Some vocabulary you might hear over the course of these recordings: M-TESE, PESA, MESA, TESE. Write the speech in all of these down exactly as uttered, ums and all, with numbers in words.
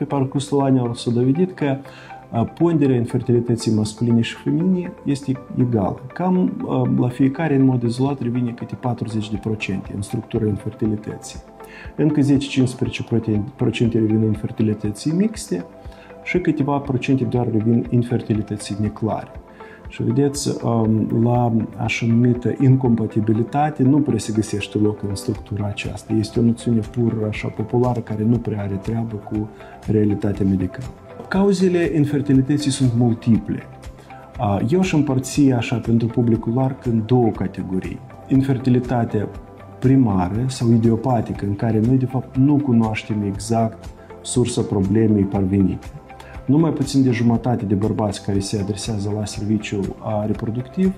pe parcursul anilor s-a dovedit că ponderea infertilității masculine și feminine este egală. Cam la fiecare, în mod izolat, revine câte patruzeci la sută în structura infertilității. Încă zece-cincisprezece la sută revin infertilității mixte și câteva procente doar revin infertilității neclare. Și vedeți, la așa numită incompatibilitate nu prea se găsește loc în structura aceasta. Este o noțiune pur așa populară care nu prea are treabă cu realitatea medicală. Cauzele infertilității sunt multiple. Eu și împărți așa pentru publicul larg în două categorii. Infertilitatea primară sau idiopatică, în care noi de fapt nu cunoaștem exact sursa problemei parvenite. Numai puțin de jumătate de bărbați care se adresează la serviciul reproductiv,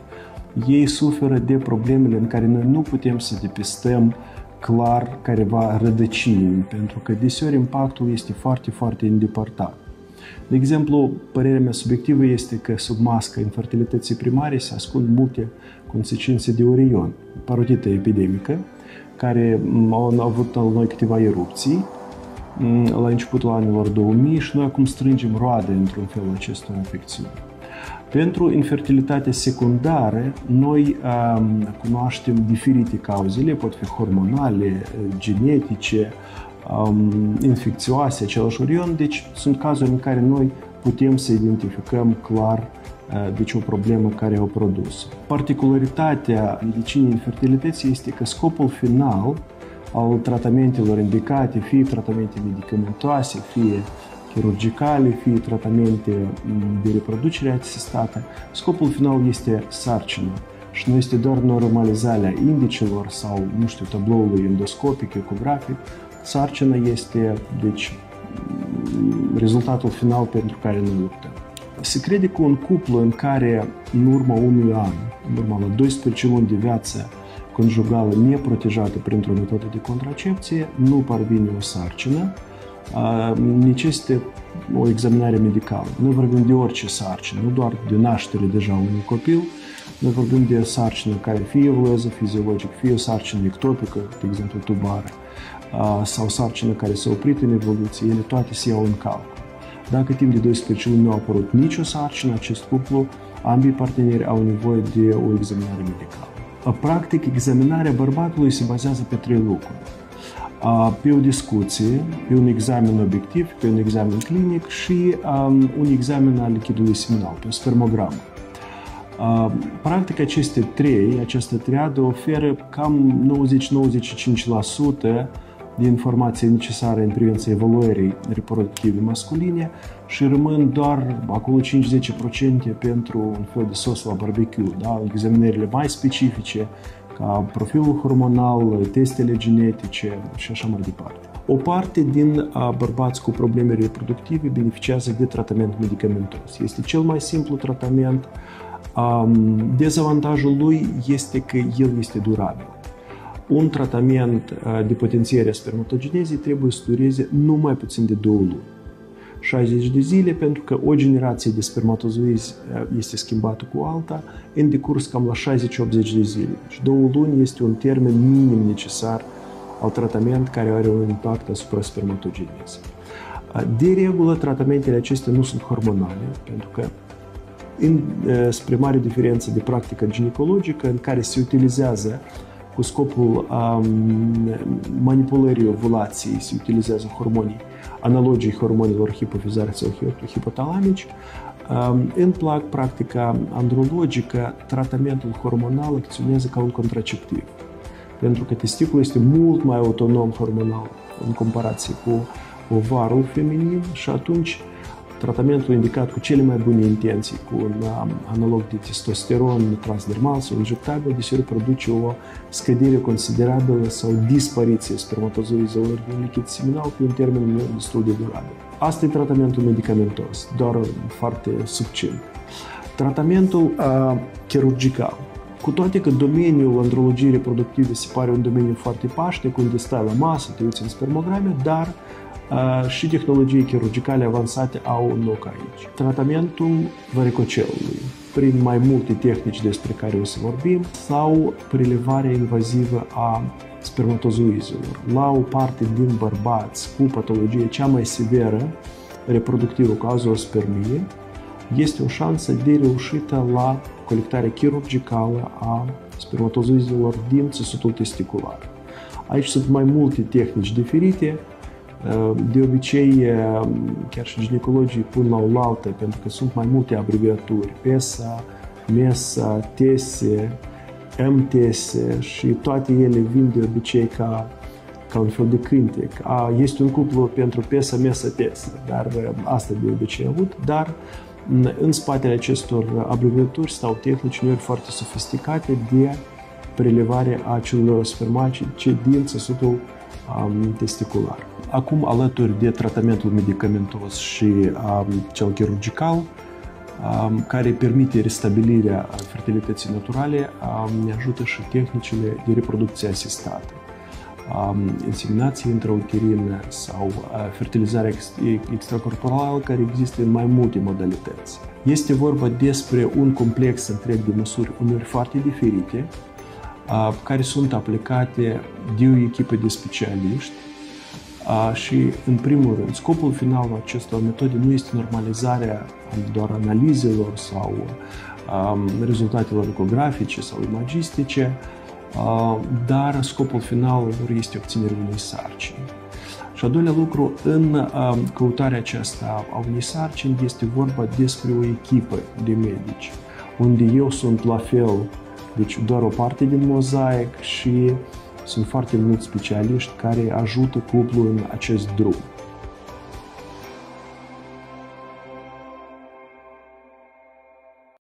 ei suferă de problemele în care noi nu putem să depistăm clar careva rădăcini, pentru că deseori impactul este foarte, foarte îndepărtat. De exemplu, părerea mea subiectivă este că sub masca infertilității primare se ascund multe consecințe de orion, parotită epidemică, care au avut la noi câteva erupții la începutul anilor două mii și noi acum strângem roade într-un fel acestor infecțiuni. Pentru infertilitatea secundară, noi um, cunoaștem diferite cauzele, pot fi hormonale, genetice, um, infecțioase, același orion, deci sunt cazuri în care noi putem să identificăm clar deci o problemă care o produs. Particularitatea medicinii infertilității este că scopul final al tratamentelor indicate, fie tratamente medicamentoase, fie chirurgicale, fie tratamente de reproducere asistată, scopul final este sarcina și nu este doar normalizarea indicelor sau, nu știu, tabloului endoscopic, ecografic. Sarcina este, deci, rezultatul final pentru care noi luptăm. Se crede că un cuplu în care, în urma unui an, în urma la douăsprezece luni de viață conjugală neprotejată printr-o metodă de contracepție, nu parvine o sarcină, necesită o examinare medicală. Noi vorbim de orice sarcină, nu doar de naștere deja unui copil, noi vorbim de sarcină care fie evoluează fiziologic, fie o sarcină ectopică, de exemplu tubară, sau sarcină care s-a oprit în evoluție, ele toate se iau în calcul. Dacă timp de douăsprezece luni nu a apărut nicio sarcină, acest cuplu, ambii parteneri au nevoie de o examinare medicală. Practic, examinarea bărbatului se bazează pe trei lucruri. Pe o discuție, pe un examen obiectiv, pe un examen clinic și un examen al lichidului seminal, pe o spermogramă. Practic, aceste trei, această triadă oferă cam nouăzeci la nouăzeci și cinci la sută de informații necesare în privința evaluării reproductive masculine și rămân doar acolo cinci-zece la sută pentru un fel de sos la barbecue, da? Examinările mai specifice, ca profilul hormonal, testele genetice și așa mai departe. O parte din bărbați cu probleme reproductive beneficiază de tratament medicamentos. Este cel mai simplu tratament. Dezavantajul lui este că el este durabil. Un tratament de potențiere a spermatogenezei trebuie să dureze nu mai puțin de două luni, șaizeci de zile, pentru că o generație de spermatozoizi este schimbată cu alta în decurs cam la șaizeci la optzeci de zile. Deci două luni este un termen minim necesar al tratament care are un impact asupra spermatogenezei. De regulă, tratamentele acestea nu sunt hormonale, pentru că în, spre mare diferență de practica ginecologică, în care se utilizează cu scopul um, manipulării ovulației, se utilizează hormonii, analogii hormonilor hipofizare sau hipotalamici. Um, în practica andrologică, tratamentul hormonal acționează ca un contraceptiv, pentru că testiculul este mult mai autonom hormonal în comparație cu ovarul feminin și atunci tratamentul indicat cu cele mai bune intenții, cu un analog de testosteron transdermal sau injectabil, deseori produce o scădere considerabilă sau dispariție spermatozoizilor din lichid seminal pe un termen destul de durabil. Asta e tratamentul medicamentos, doar foarte subțin. Tratamentul uh, chirurgical. Cu toate că domeniul andrologiei reproductive se pare un domeniu foarte pașnic, unde stai la masă, te uiți în spermograme, dar și tehnologii chirurgicale avansate au un loc aici. Tratamentul varicocelului prin mai multe tehnici despre care o să vorbim, sau prelevarea invazivă a spermatozoizilor la o parte din bărbați cu patologie cea mai severă reproductivă, cu azoospermie, este o șansă de reușită la colectarea chirurgicală a spermatozoizilor din țesutul testicular. Aici sunt mai multe tehnici diferite. De obicei, chiar și ginecologii pun la oaltă, pentru că sunt mai multe abreviaturi: PESA, MESA, TESE, M-TESE, și toate ele vin de obicei ca, ca un fel de cântec. A, este un cuplu pentru PESA, MESA, TESE, dar asta de obicei avut, dar în spatele acestor abreviaturi stau tehnici uneori foarte sofisticate de prelevare a celulelor spermatice din țesutul um, testicular. Acum, alături de tratamentul medicamentos și um, cel chirurgical, um, care permite restabilirea fertilității naturale, um, ne ajută și tehnicile de reproducție asistată. Um, inseminație intrauterină sau uh, fertilizarea ext extracorporală, care există în mai multe modalități. Este vorba despre un complex întreg de măsuri, uneori foarte diferite, uh, care sunt aplicate de o echipă de specialiști. Uh, și, în primul rând, scopul final al acestor metode nu este normalizarea doar analizelor sau um, rezultatelor ecografice sau imagistice, uh, dar scopul final este obținerea unei sarcini. Și, al doilea lucru, în uh, căutarea aceasta a unei sarcini este vorba despre o echipă de medici, unde eu sunt la fel, deci doar o parte din mozaic, și sunt foarte mulți specialiști care ajută cuplul în acest drum.